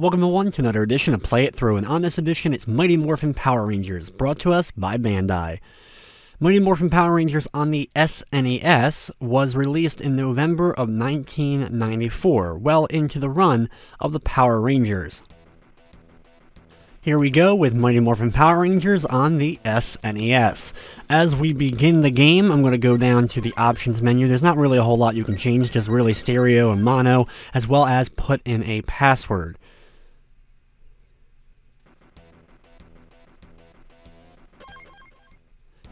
Welcome everyone to another edition of Play It Through, and on this edition it's Mighty Morphin Power Rangers, brought to us by Bandai. Mighty Morphin Power Rangers on the SNES was released in November of 1994, well into the run of the Power Rangers. Here we go with Mighty Morphin Power Rangers on the SNES. As we begin the game, I'm going to go down to the options menu. There's not really a whole lot you can change, just really stereo and mono, as well as put in a password.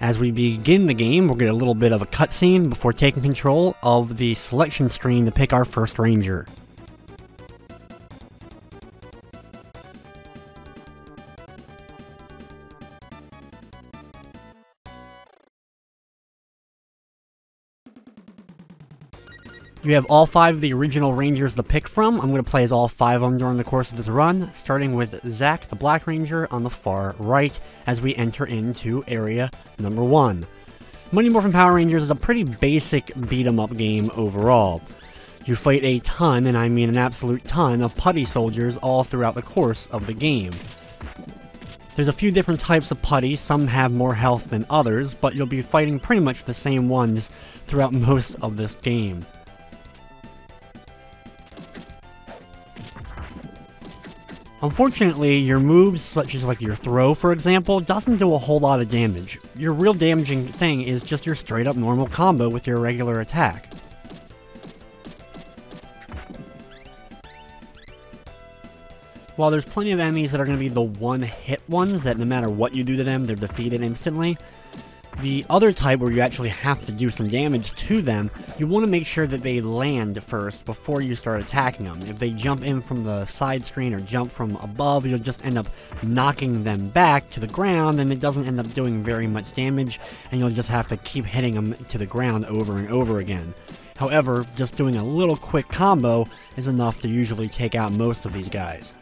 As we begin the game, we'll get a little bit of a cutscene before taking control of the selection screen to pick our first ranger. You have all five of the original rangers to pick from. I'm going to play as all five of them during the course of this run, starting with Zack, the Black Ranger, on the far right as we enter into area number 1. Mighty Morphin Power Rangers is a pretty basic beat-em-up game overall. You fight a ton, and I mean an absolute ton, of putty soldiers all throughout the course of the game. There's a few different types of putty, some have more health than others, but you'll be fighting pretty much the same ones throughout most of this game. Unfortunately, your moves, such as like your throw for example, doesn't do a whole lot of damage. Your real damaging thing is just your straight up normal combo with your regular attack. While there's plenty of enemies that are going to be the one-hit ones that no matter what you do to them, they're defeated instantly, the other type where you actually have to do some damage to them, you want to make sure that they land first before you start attacking them. If they jump in from the side screen or jump from above, you'll just end up knocking them back to the ground and it doesn't end up doing very much damage and you'll just have to keep hitting them to the ground over and over again. However, just doing a little quick combo is enough to usually take out most of these guys.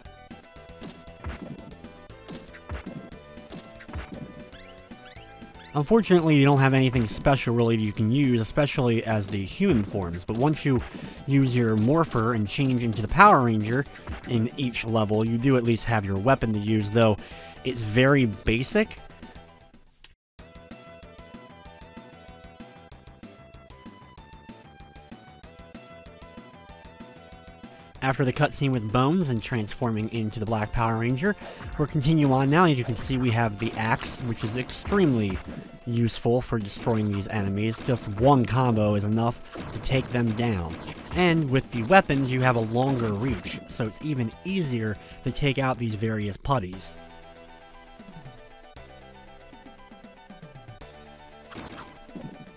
Unfortunately, you don't have anything special really you can use, especially as the human forms, but once you use your morpher and change into the Power Ranger in each level, you do at least have your weapon to use, though it's very basic. After the cutscene with Bones and transforming into the Black Power Ranger, we'll continue on now. As you can see, we have the axe, which is extremely useful for destroying these enemies. Just one combo is enough to take them down. And with the weapons, you have a longer reach, so it's even easier to take out these various putties.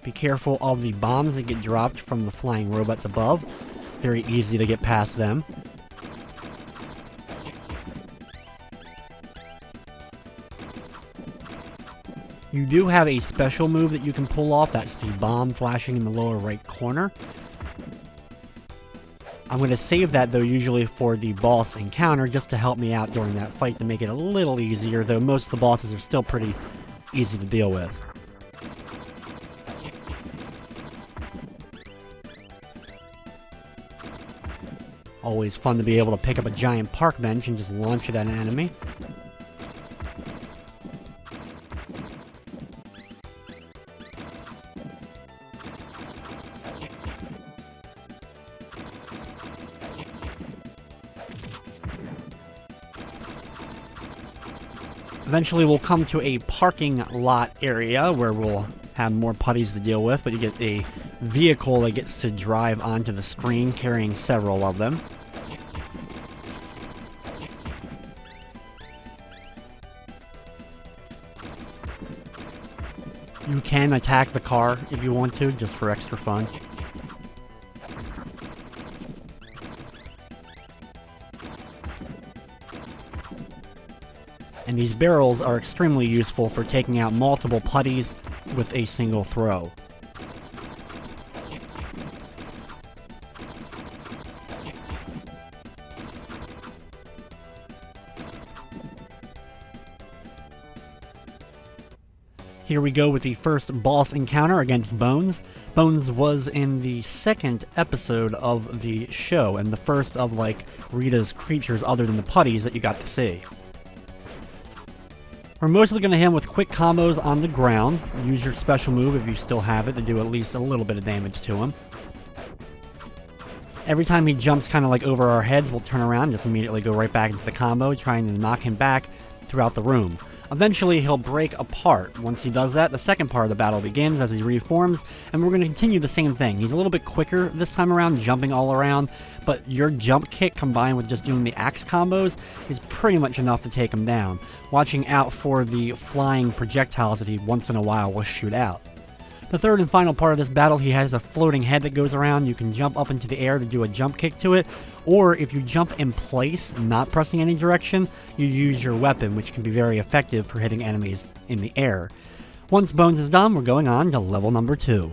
Be careful of the bombs that get dropped from the flying robots above. Very easy to get past them. You do have a special move that you can pull off. That's the bomb flashing in the lower right corner. I'm going to save that though usually for the boss encounter just to help me out during that fight to make it a little easier, though most of the bosses are still pretty easy to deal with. Always fun to be able to pick up a giant park bench and just launch it at an enemy. Eventually we'll come to a parking lot area where we'll have more putties to deal with, but you get a vehicle that gets to drive onto the screen carrying several of them. You can attack the car if you want to, just for extra fun. And these barrels are extremely useful for taking out multiple putties with a single throw. Here we go with the first boss encounter against Bones. Bones was in the second episode of the show, and the first of, like, Rita's creatures other than the putties that you got to see. We're mostly going to hit him with quick combos on the ground. Use your special move if you still have it to do at least a little bit of damage to him. Every time he jumps kind of like over our heads, we'll turn around and just immediately go right back into the combo, trying to knock him back throughout the room. Eventually, he'll break apart. Once he does that, the second part of the battle begins as he reforms, and we're going to continue the same thing. He's a little bit quicker this time around, jumping all around, but your jump kick combined with just doing the axe combos is pretty much enough to take him down. Watching out for the flying projectiles that he once in a while will shoot out. The third and final part of this battle, he has a floating head that goes around. You can jump up into the air to do a jump kick to it, or if you jump in place, not pressing any direction, you use your weapon, which can be very effective for hitting enemies in the air. Once Bones is done, we're going on to level number 2.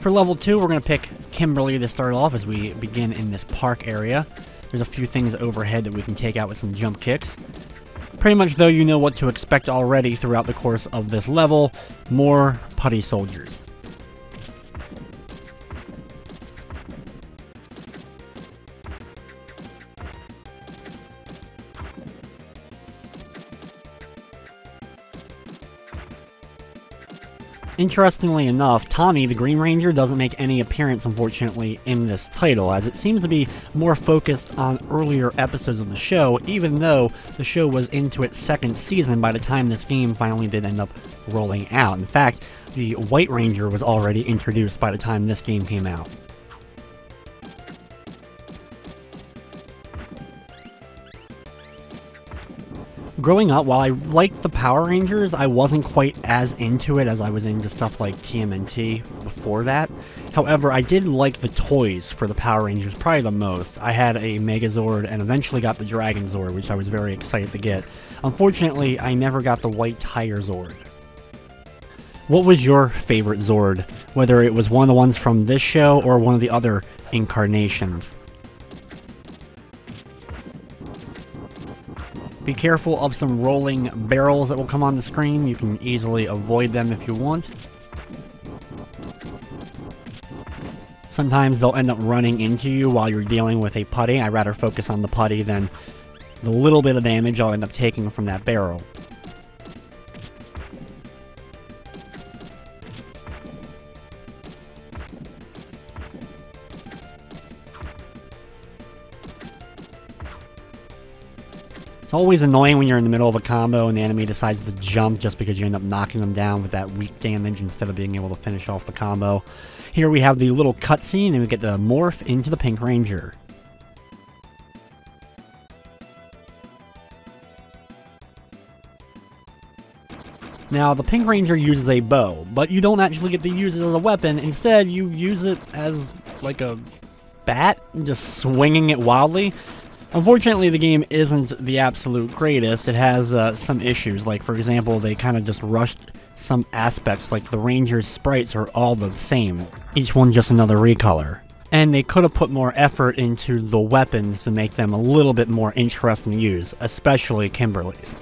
For level 2, we're going to pick Kimberly to start off as we begin in this park area. There's a few things overhead that we can take out with some jump kicks. Pretty much, though, you know what to expect already throughout the course of this level. More putty soldiers. Interestingly enough, Tommy, the Green Ranger, doesn't make any appearance, unfortunately, in this title, as it seems to be more focused on earlier episodes of the show, even though the show was into its second season by the time this game finally did end up rolling out. In fact, the White Ranger was already introduced by the time this game came out. Growing up, while I liked the Power Rangers, I wasn't quite as into it as I was into stuff like TMNT before that. However, I did like the toys for the Power Rangers probably the most. I had a Megazord and eventually got the Dragonzord, which I was very excited to get. Unfortunately, I never got the White Tiger Zord. What was your favorite Zord? Whether it was one of the ones from this show or one of the other incarnations. Be careful of some rolling barrels that will come on the screen. You can easily avoid them if you want. Sometimes they'll end up running into you while you're dealing with a putty. I'd rather focus on the putty than the little bit of damage I'll end up taking from that barrel. Always annoying when you're in the middle of a combo and the enemy decides to jump just because you end up knocking them down with that weak damage instead of being able to finish off the combo. Here we have the little cutscene and we get to morph into the Pink Ranger. Now, the Pink Ranger uses a bow, but you don't actually get to use it as a weapon. Instead, you use it as like a bat, just swinging it wildly. Unfortunately, the game isn't the absolute greatest. It has some issues, like for example, they kind of just rushed some aspects, like the Ranger's sprites are all the same, each one just another recolor. And they could have put more effort into the weapons to make them a little bit more interesting to use, especially Kimberly's.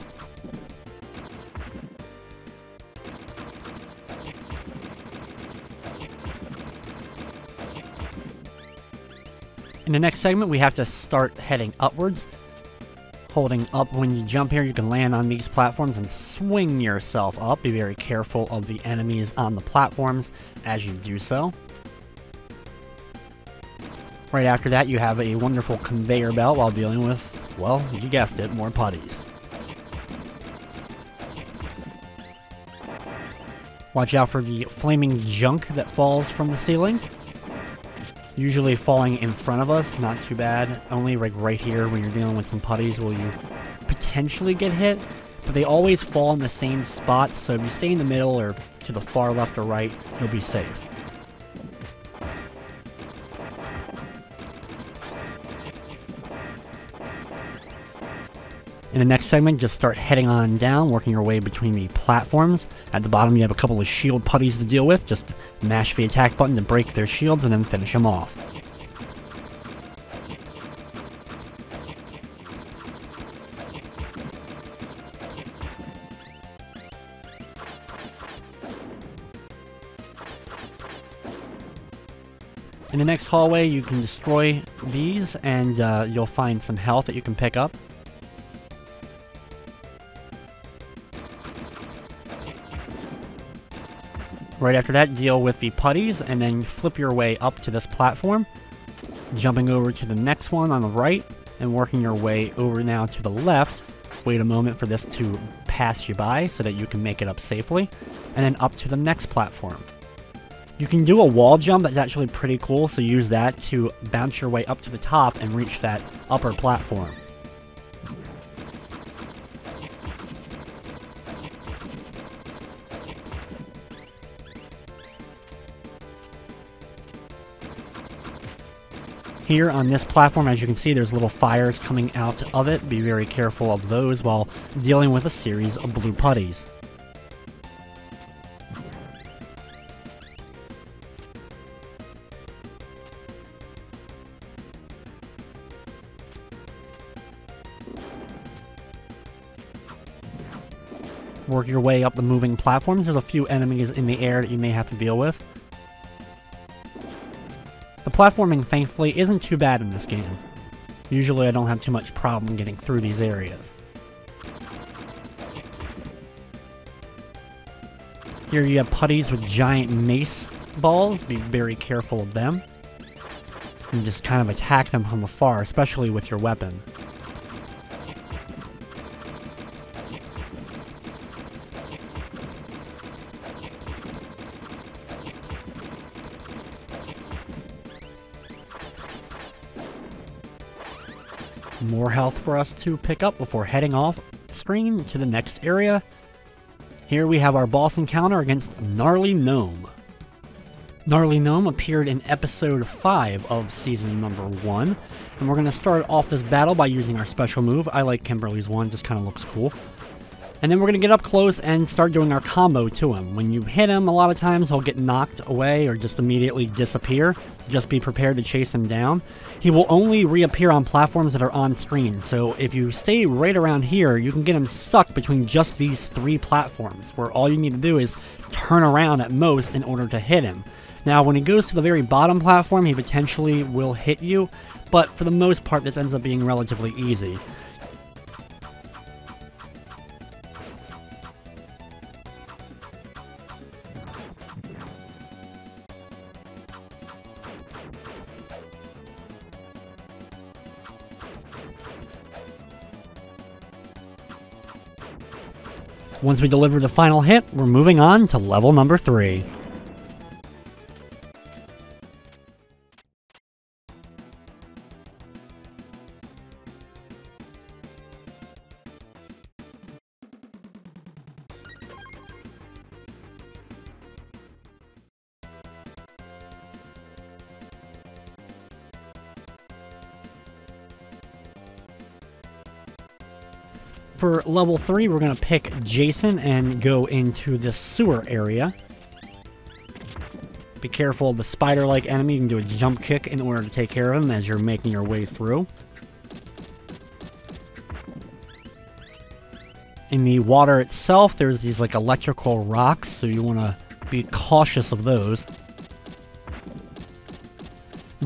In the next segment, we have to start heading upwards. Holding up when you jump here, you can land on these platforms and swing yourself up. Be very careful of the enemies on the platforms as you do so. Right after that, you have a wonderful conveyor belt while dealing with, well, you guessed it, more putties. Watch out for the flaming junk that falls from the ceiling. Usually falling in front of us, not too bad. Only like right here when you're dealing with some putties will you potentially get hit, but they always fall in the same spot, so if you stay in the middle or to the far left or right, you'll be safe. In the next segment, just start heading on down, working your way between the platforms. At the bottom, you have a couple of shield putties to deal with. Just mash the attack button to break their shields and then finish them off. In the next hallway, you can destroy these, and you'll find some health that you can pick up. Right after that, deal with the putties, and then flip your way up to this platform, jumping over to the next one on the right, and working your way over now to the left. Wait a moment for this to pass you by so that you can make it up safely, and then up to the next platform. You can do a wall jump that's actually pretty cool, so use that to bounce your way up to the top and reach that upper platform. Here on this platform, as you can see, there's little fires coming out of it. Be very careful of those while dealing with a series of blue putties. Work your way up the moving platforms. There's a few enemies in the air that you may have to deal with. The platforming, thankfully, isn't too bad in this game. Usually I don't have too much problem getting through these areas. Here you have putties with giant mace balls. Be very careful of them. And just kind of attack them from afar, especially with your weapon. More health for us to pick up before heading off screen to the next area. Here we have our boss encounter against Gnarly Gnome. Gnarly Gnome appeared in episode 5 of season number 1, and we're going to start off this battle by using our special move. I like Kimberly's one, just kind of looks cool. And then we're going to get up close and start doing our combo to him. When you hit him, a lot of times he'll get knocked away or just immediately disappear. Just be prepared to chase him down. He will only reappear on platforms that are on screen, so if you stay right around here, you can get him stuck between just these three platforms, where all you need to do is turn around at most in order to hit him. Now, when he goes to the very bottom platform, he potentially will hit you, but for the most part, this ends up being relatively easy. Once we deliver the final hit, we're moving on to level number 3. For level 3, we're going to pick Jason and go into the sewer area. Be careful of the spider-like enemy. You can do a jump kick in order to take care of him as you're making your way through. In the water itself, there's these like electrical rocks, so you want to be cautious of those.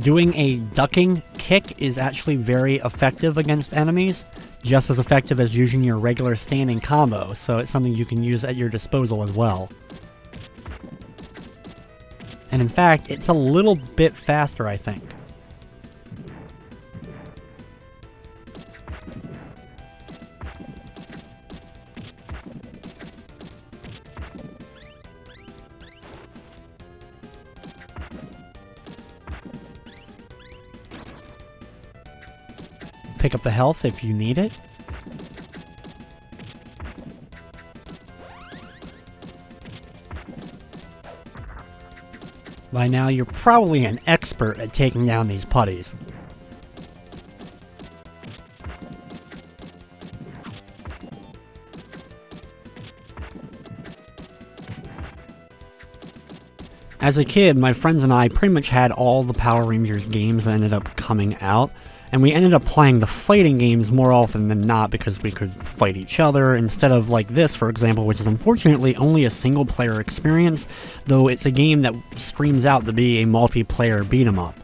Doing a ducking kick is actually very effective against enemies. Just as effective as using your regular standing combo, so it's something you can use at your disposal as well. And in fact, it's a little bit faster, I think. Pick up the health if you need it. By now, you're probably an expert at taking down these putties. As a kid, my friends and I pretty much had all the Power Rangers games that ended up coming out, and we ended up playing the fighting games more often than not because we could fight each other instead of like this, for example, which is unfortunately only a single player experience, though it's a game that screams out to be a multiplayer beat-em-up.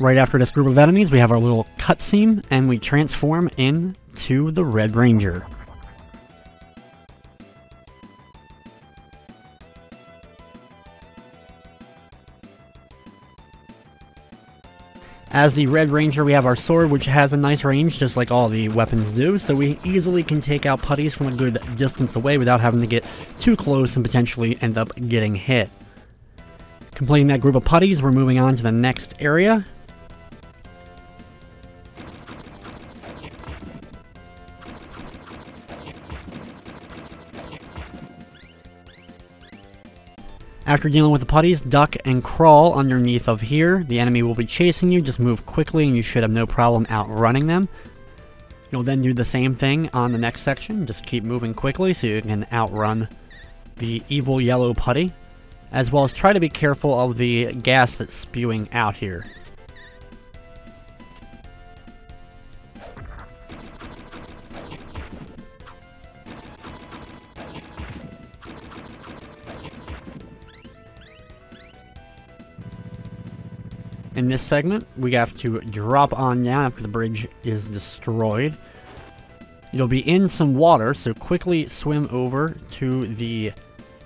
Right after this group of enemies, we have our little cutscene, and we transform into the Red Ranger. As the Red Ranger, we have our sword, which has a nice range, just like all the weapons do, so we easily can take out putties from a good distance away without having to get too close and potentially end up getting hit. Completing that group of putties, we're moving on to the next area. After dealing with the putties, duck and crawl underneath of here. The enemy will be chasing you, just move quickly and you should have no problem outrunning them. You'll then do the same thing on the next section, just keep moving quickly so you can outrun the evil yellow putty, as well as try to be careful of the gas that's spewing out here. In this segment, we have to drop on down after the bridge is destroyed. You'll be in some water, so quickly swim over to the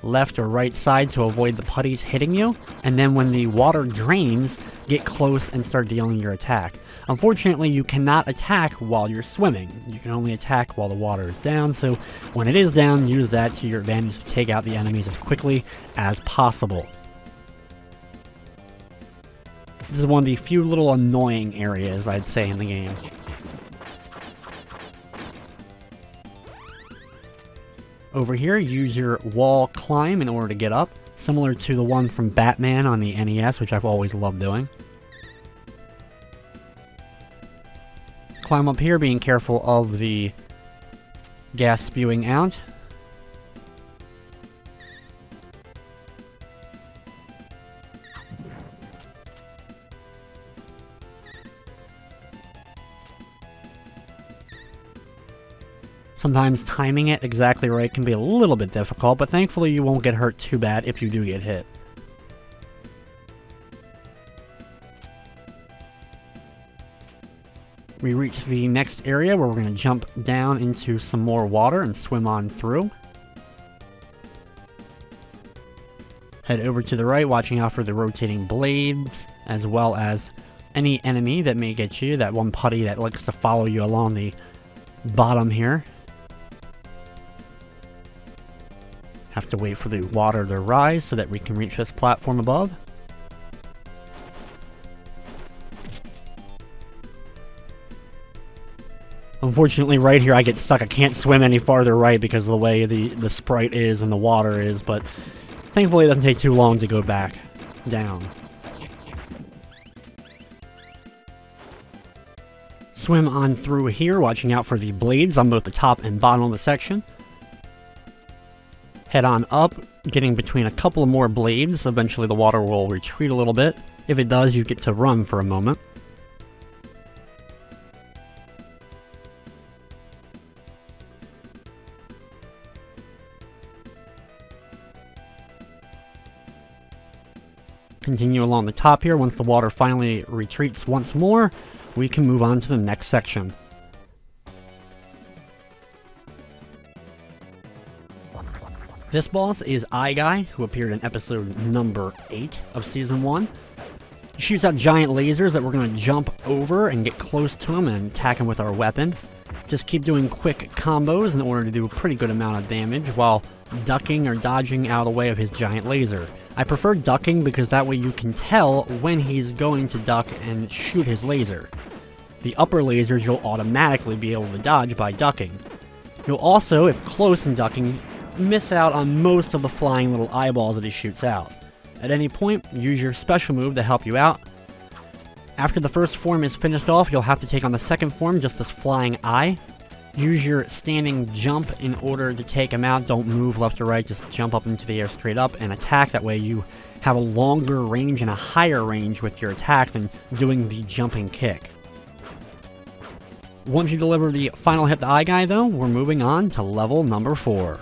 left or right side to avoid the putties hitting you, and then when the water drains, get close and start dealing your attack. Unfortunately, you cannot attack while you're swimming. You can only attack while the water is down, so when it is down, use that to your advantage to take out the enemies as quickly as possible. This is one of the few little annoying areas, I'd say, in the game. Over here, use your wall climb in order to get up, similar to the one from Batman on the NES, which I've always loved doing. Climb up here, being careful of the gas spewing out. Sometimes timing it exactly right can be a little bit difficult, but thankfully you won't get hurt too bad if you do get hit. We reach the next area where we're going to jump down into some more water and swim on through. Head over to the right, watching out for the rotating blades, as well as any enemy that may get you, that one putty that likes to follow you along the bottom here. Have to wait for the water to rise so that we can reach this platform above. Unfortunately, right here I get stuck. I can't swim any farther right because of the way the sprite is and the water is, but thankfully it doesn't take too long to go back down. Swim on through here, watching out for the blades on both the top and bottom of the section. Head on up, getting between a couple more blades. Eventually the water will retreat a little bit. If it does, you get to run for a moment. Continue along the top here. Once the water finally retreats once more, we can move on to the next section. This boss is Eye Guy, who appeared in episode number 8 of season 1. He shoots out giant lasers that we're going to jump over and get close to him and attack him with our weapon. Just keep doing quick combos in order to do a pretty good amount of damage while ducking or dodging out of the way of his giant laser. I prefer ducking because that way you can tell when he's going to duck and shoot his laser. The upper lasers you'll automatically be able to dodge by ducking. You'll also, if close and ducking, miss out on most of the flying little eyeballs that he shoots out. At any point, use your special move to help you out. After the first form is finished off, you'll have to take on the second form, just this flying eye. Use your standing jump in order to take him out. Don't move left or right, just jump up into the air straight up and attack. That way you have a longer range and a higher range with your attack than doing the jumping kick. Once you deliver the final hit to Eye Guy though, we're moving on to level number 4.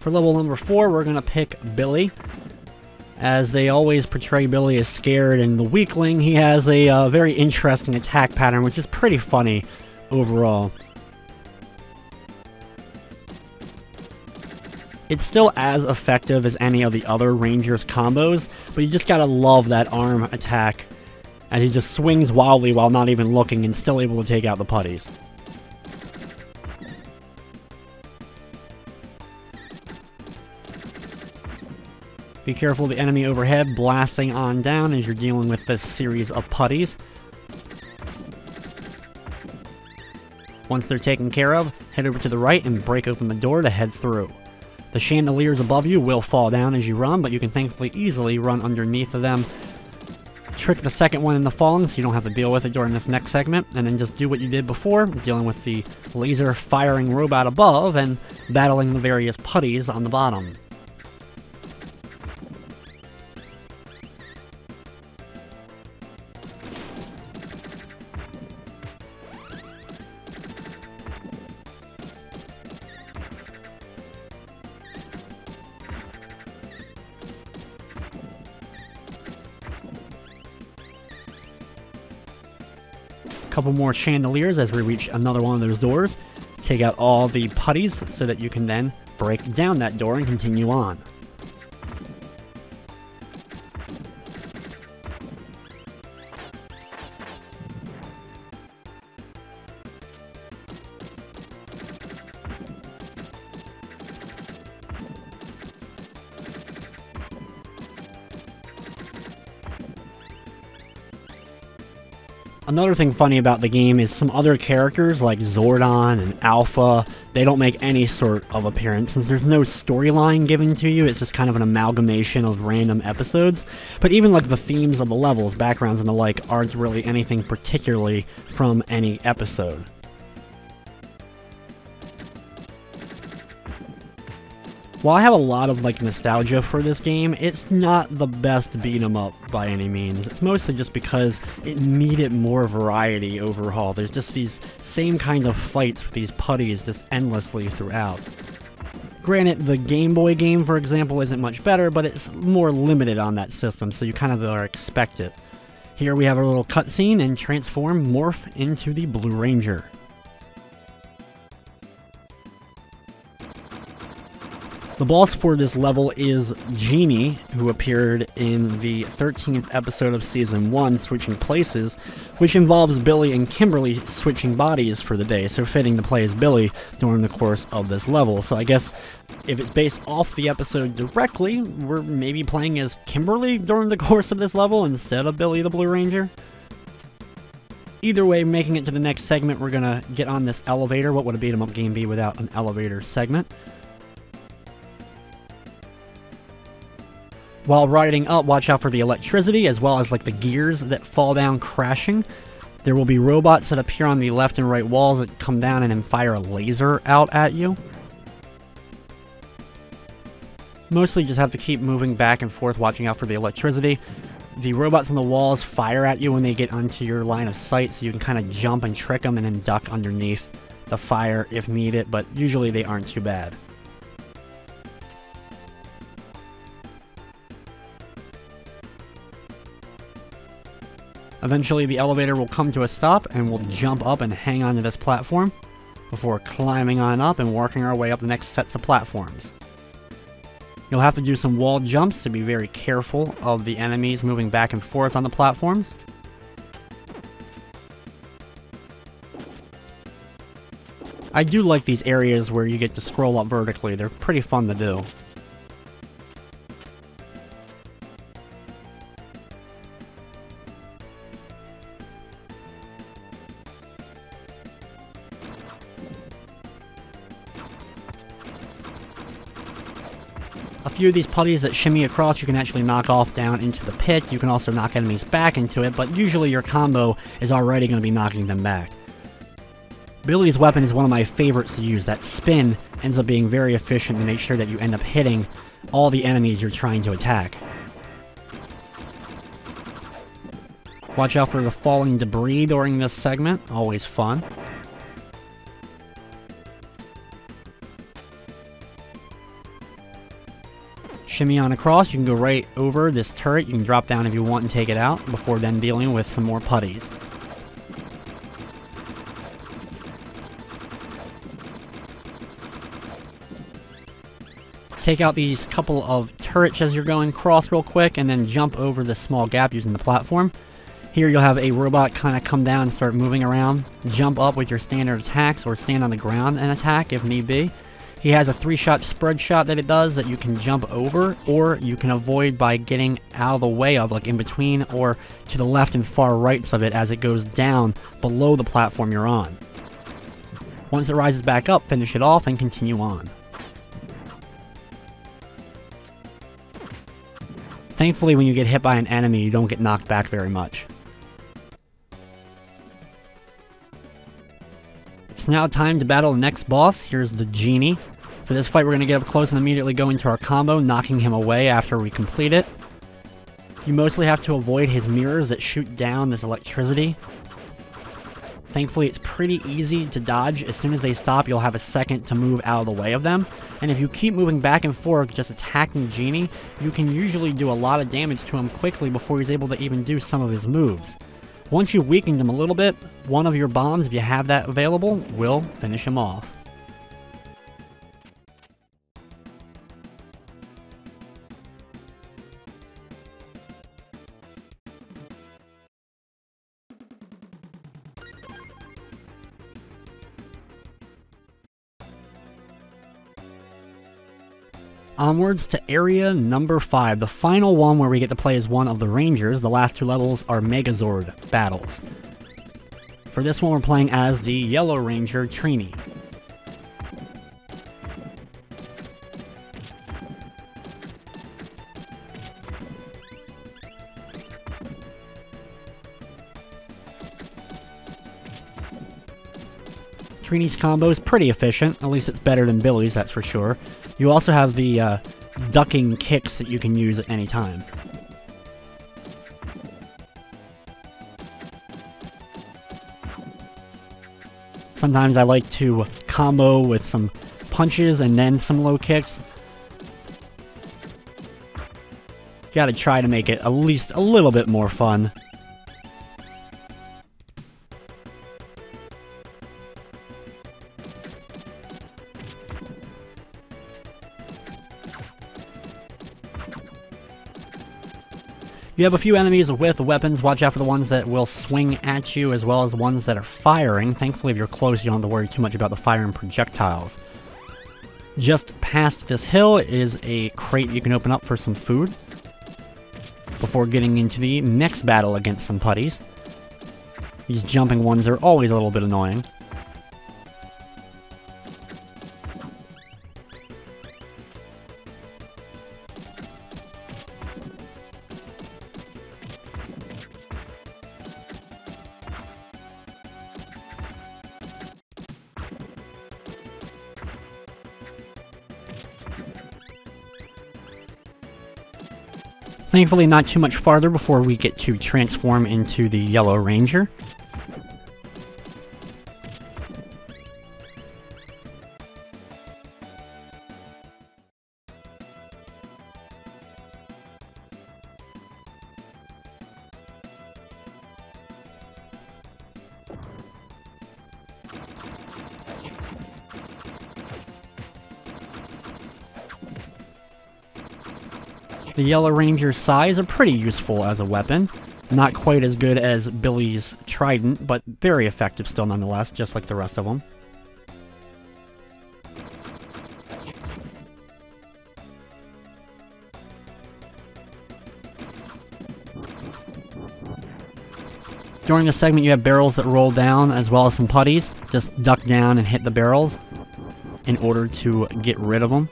For level number 4, we're going to pick Billy. As they always portray Billy as scared and the weakling, he has a very interesting attack pattern, which is pretty funny overall. It's still as effective as any of the other Rangers combos, but you just gotta love that arm attack, as he just swings wildly while not even looking and still able to take out the putties. Be careful of the enemy overhead, blasting on down as you're dealing with this series of putties. Once they're taken care of, head over to the right and break open the door to head through. The chandeliers above you will fall down as you run, but you can thankfully easily run underneath of them. Trick the second one into falling so you don't have to deal with it during this next segment, and then just do what you did before, dealing with the laser firing robot above and battling the various putties on the bottom. Couple more chandeliers as we reach another one of those doors. Take out all the putties so that you can then break down that door and continue on. Another thing funny about the game is some other characters like Zordon and Alpha, they don't make any sort of appearance since there's no storyline given to you, it's just kind of an amalgamation of random episodes. But even like the themes of the levels, backgrounds and the like aren't really anything particularly from any episode. While I have a lot of like nostalgia for this game, it's not the best beat-em-up by any means. It's mostly just because it needed more variety overall. There's just these same kind of fights with these putties just endlessly throughout. Granted, the Game Boy game, for example, isn't much better, but it's more limited on that system, so you kind of are expected. Here we have a little cutscene and transform, morph into the Blue Ranger. The boss for this level is Genie, who appeared in the 13th episode of Season 1, Switching Places, which involves Billy and Kimberly switching bodies for the day, so fitting to play as Billy during the course of this level. So I guess if it's based off the episode directly, we're maybe playing as Kimberly during the course of this level instead of Billy the Blue Ranger. Either way, making it to the next segment, we're gonna get on this elevator. What would a beat-em-up game be without an elevator segment? While riding up, watch out for the electricity, as well as like the gears that fall down crashing. There will be robots that appear on the left and right walls that come down and then fire a laser out at you. Mostly you just have to keep moving back and forth, watching out for the electricity. The robots on the walls fire at you when they get onto your line of sight, so you can kind of jump and trick them and then duck underneath the fire if needed, but usually they aren't too bad. Eventually the elevator will come to a stop and we'll jump up and hang onto this platform before climbing on up and working our way up the next sets of platforms. You'll have to do some wall jumps, so be very careful of the enemies moving back and forth on the platforms. I do like these areas where you get to scroll up vertically, they're pretty fun to do. A few of these putties that shimmy across you can actually knock off down into the pit. You can also knock enemies back into it, but usually your combo is already going to be knocking them back. Billy's weapon is one of my favorites to use. That spin ends up being very efficient to make sure that you end up hitting all the enemies you're trying to attack. Watch out for the falling debris during this segment. Always fun. Shimmy on across. You can go right over this turret. You can drop down if you want and take it out before then dealing with some more putties. Take out these couple of turrets as you're going cross real quick and then jump over this small gap using the platform. Here you'll have a robot kind of come down and start moving around. Jump up with your standard attacks or stand on the ground and attack if need be. He has a 3-shot spread shot that it does that you can jump over or you can avoid by getting out of the way of, like in between or to the left and far rights of it as it goes down below the platform you're on. Once it rises back up, finish it off and continue on. Thankfully, when you get hit by an enemy, you don't get knocked back very much. It's now time to battle the next boss. Here's the Genie. For this fight, we're going to get up close and immediately go into our combo, knocking him away after we complete it. You mostly have to avoid his mirrors that shoot down this electricity. Thankfully, it's pretty easy to dodge. As soon as they stop, you'll have a second to move out of the way of them. And if you keep moving back and forth just attacking Genie, you can usually do a lot of damage to him quickly before he's able to even do some of his moves. Once you've weakened him a little bit, one of your bombs, if you have that available, will finish him off. Onwards to area number 5, the final one where we get to play as one of the Rangers. The last two levels are Megazord battles. For this one, we're playing as the Yellow Ranger, Trini. Trini's combo is pretty efficient, at least it's better than Billy's, that's for sure. You also have the ducking kicks that you can use at any time. Sometimes I like to combo with some punches and then some low kicks. You gotta try to make it at least a little bit more fun. You have a few enemies with weapons. Watch out for the ones that will swing at you as well as ones that are firing. Thankfully, if you're close, you don't have to worry too much about the firing projectiles. Just past this hill is a crate you can open up for some food before getting into the next battle against some putties. These jumping ones are always a little bit annoying. Thankfully, not too much farther before we get to transform into the Yellow Ranger. The Yellow Ranger's size are pretty useful as a weapon. Not quite as good as Billy's trident, but very effective still nonetheless, just like the rest of them. During the segment you have barrels that roll down as well as some putties. Just duck down and hit the barrels in order to get rid of them.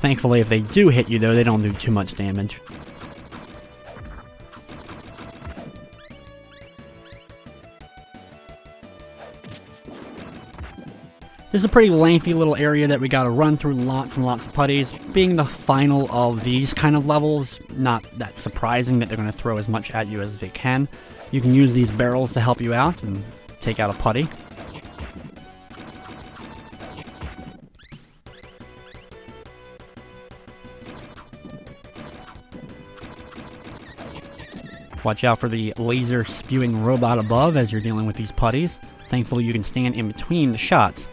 Thankfully, if they do hit you, though, they don't do too much damage. This is a pretty lengthy little area that we gotta run through lots and lots of putties. Being the final of these kind of levels, not that surprising that they're gonna throw as much at you as they can. You can use these barrels to help you out and take out a putty. Watch out for the laser spewing robot above as you're dealing with these putties. Thankfully, you can stand in between the shots.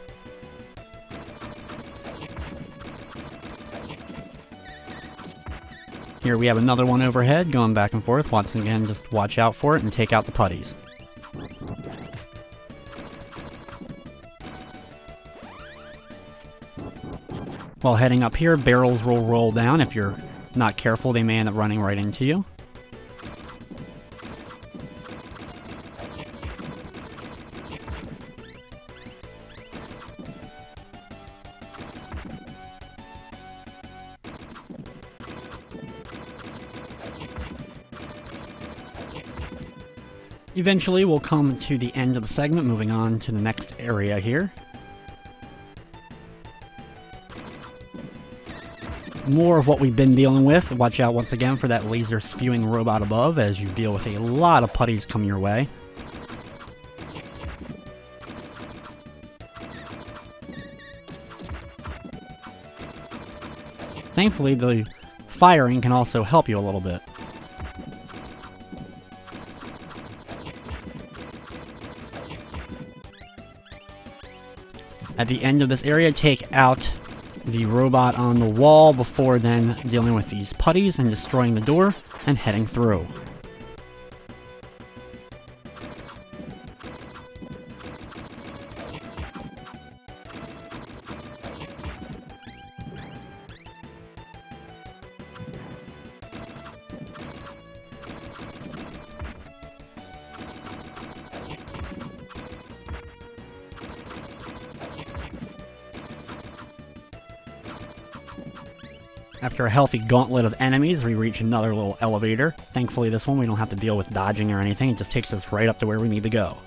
Here we have another one overhead, going back and forth. Once again, just watch out for it and take out the putties. While heading up here, barrels will roll down. If you're not careful, they may end up running right into you. Eventually, we'll come to the end of the segment, moving on to the next area here. More of what we've been dealing with. Watch out once again for that laser spewing robot above as you deal with a lot of putties come your way. Thankfully, the firing can also help you a little bit. At the end of this area, take out the robot on the wall before then dealing with these putties and destroying the door and heading through. After a healthy gauntlet of enemies, we reach another little elevator. Thankfully, this one we don't have to deal with dodging or anything. It just takes us right up to where we need to go.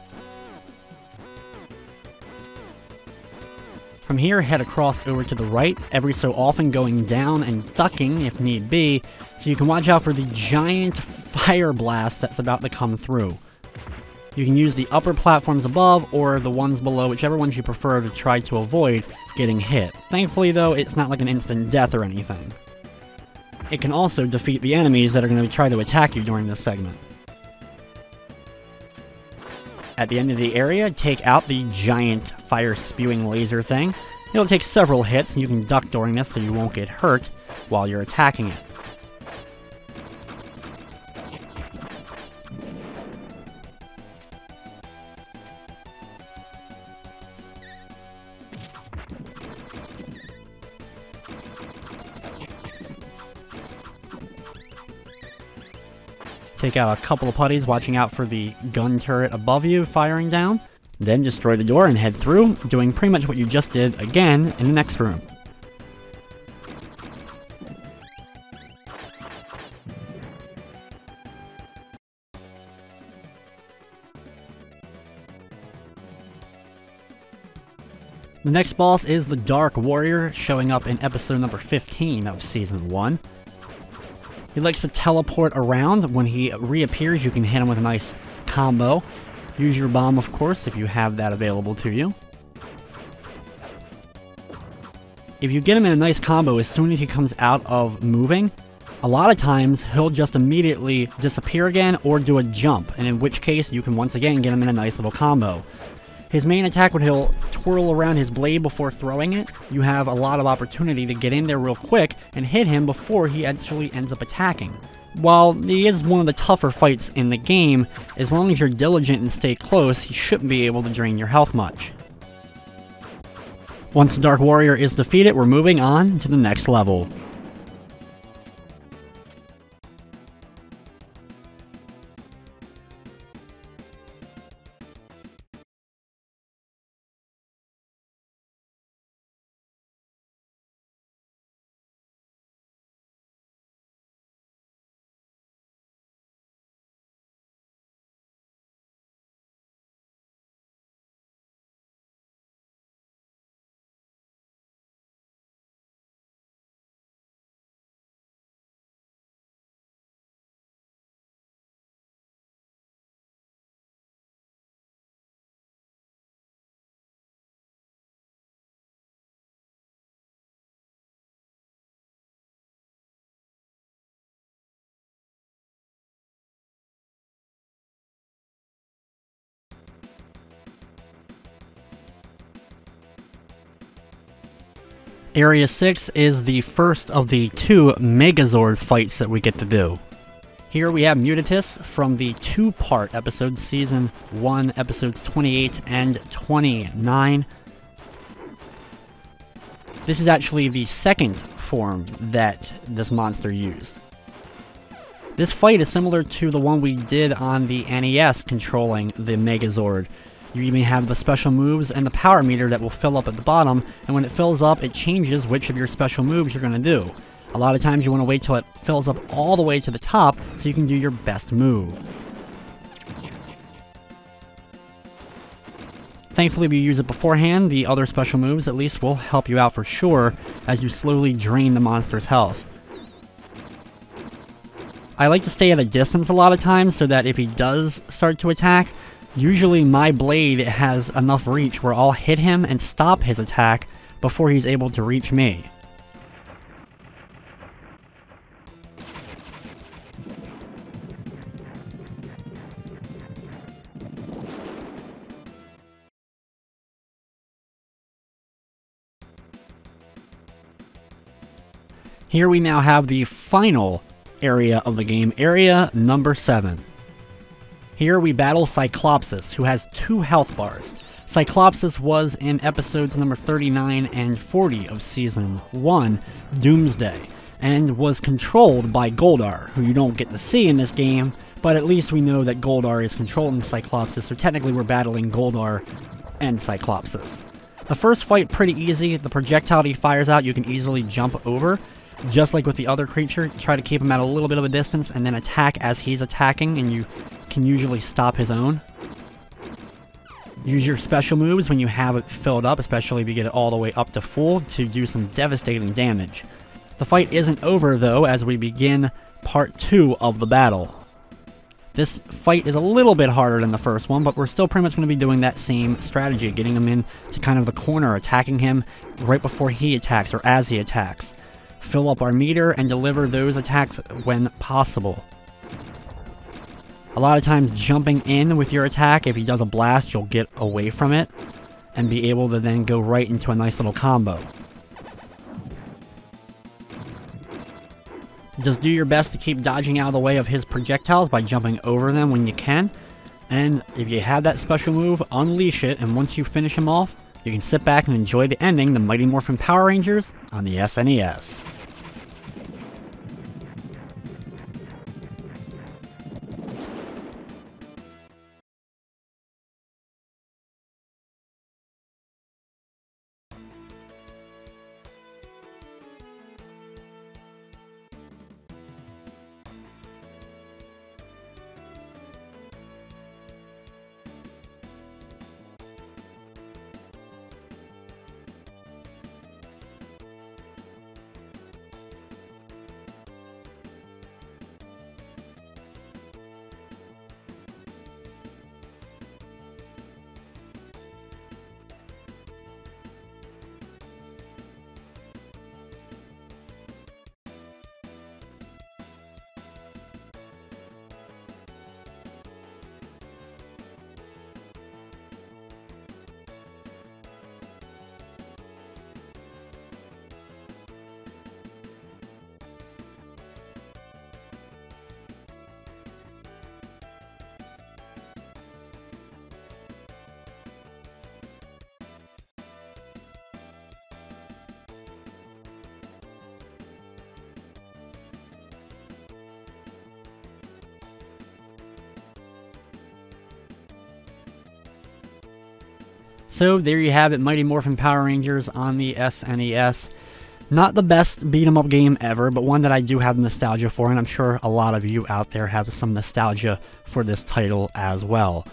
From here, head across over to the right, every so often going down and ducking if need be, so you can watch out for the giant fire blast that's about to come through. You can use the upper platforms above or the ones below, whichever ones you prefer, to try to avoid getting hit. Thankfully though, it's not like an instant death or anything. It can also defeat the enemies that are going to try to attack you during this segment. At the end of the area, take out the giant fire spewing laser thing. It'll take several hits and you can duck during this so you won't get hurt while you're attacking it. Take out a couple of putties, watching out for the gun turret above you firing down. Then destroy the door and head through, doing pretty much what you just did again in the next room. The next boss is the Dark Warrior, showing up in episode number 15 of season 1. He likes to teleport around. When he reappears, you can hit him with a nice combo. Use your bomb, of course, if you have that available to you. If you get him in a nice combo, as soon as he comes out of moving, a lot of times he'll just immediately disappear again or do a jump, and in which case you can once again get him in a nice little combo. His main attack, when he'll twirl around his blade before throwing it, you have a lot of opportunity to get in there real quick and hit him before he actually ends up attacking. While he is one of the tougher fights in the game, as long as you're diligent and stay close, he shouldn't be able to drain your health much. Once the Dark Warrior is defeated, we're moving on to the next level. Area 6 is the first of the two Megazord fights that we get to do. Here we have Mutatus from the two-part episode, Season 1, Episodes 28 and 29. This is actually the second form that this monster used. This fight is similar to the one we did on the NES controlling the Megazord. You even have the special moves and the power meter that will fill up at the bottom, and when it fills up it changes which of your special moves you're going to do. A lot of times you want to wait till it fills up all the way to the top so you can do your best move. Thankfully if you use it beforehand, the other special moves at least will help you out for sure as you slowly drain the monster's health. I like to stay at a distance a lot of times so that if he does start to attack, usually my blade has enough reach where I'll hit him and stop his attack before he's able to reach me. Here we now have the final area of the game, area number 7. Here we battle Cyclopsis, who has two health bars. Cyclopsis was in episodes number 39 and 40 of Season 1, Doomsday, and was controlled by Goldar, who you don't get to see in this game, but at least we know that Goldar is controlling Cyclopsis, so technically we're battling Goldar and Cyclopsis. The first fight, pretty easy. The projectile he fires out, you can easily jump over. Just like with the other creature, try to keep him at a little bit of a distance and then attack as he's attacking, and you can usually stop his own. Use your special moves when you have it filled up, especially if you get it all the way up to full, to do some devastating damage. The fight isn't over, though, as we begin Part 2 of the battle. This fight is a little bit harder than the first one, but we're still pretty much going to be doing that same strategy, getting him in to kind of the corner, attacking him right before he attacks or as he attacks. Fill up our meter and deliver those attacks when possible. A lot of times jumping in with your attack, if he does a blast, you'll get away from it and be able to then go right into a nice little combo. Just do your best to keep dodging out of the way of his projectiles by jumping over them when you can. And if you have that special move, unleash it, and once you finish him off, you can sit back and enjoy the ending, the Mighty Morphin Power Rangers on the SNES. So there you have it, Mighty Morphin Power Rangers on the SNES. Not the best beat-em-up game ever, but one that I do have nostalgia for, and I'm sure a lot of you out there have some nostalgia for this title as well.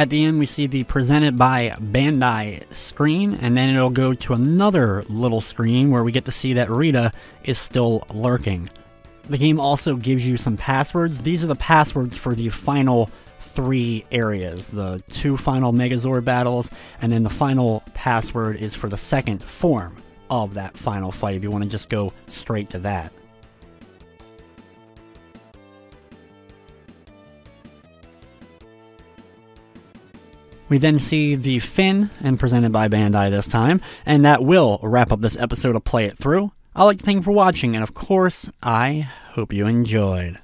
At the end, we see the presented by Bandai screen, and then it'll go to another little screen where we get to see that Rita is still lurking. The game also gives you some passwords. These are the passwords for the final three areas, the two final Megazord battles, and then the final password is for the second form of that final fight if you want to just go straight to that. We then see the fin, and presented by Bandai this time, and that will wrap up this episode of Play It Through. I'd like to thank you for watching, and of course, I hope you enjoyed.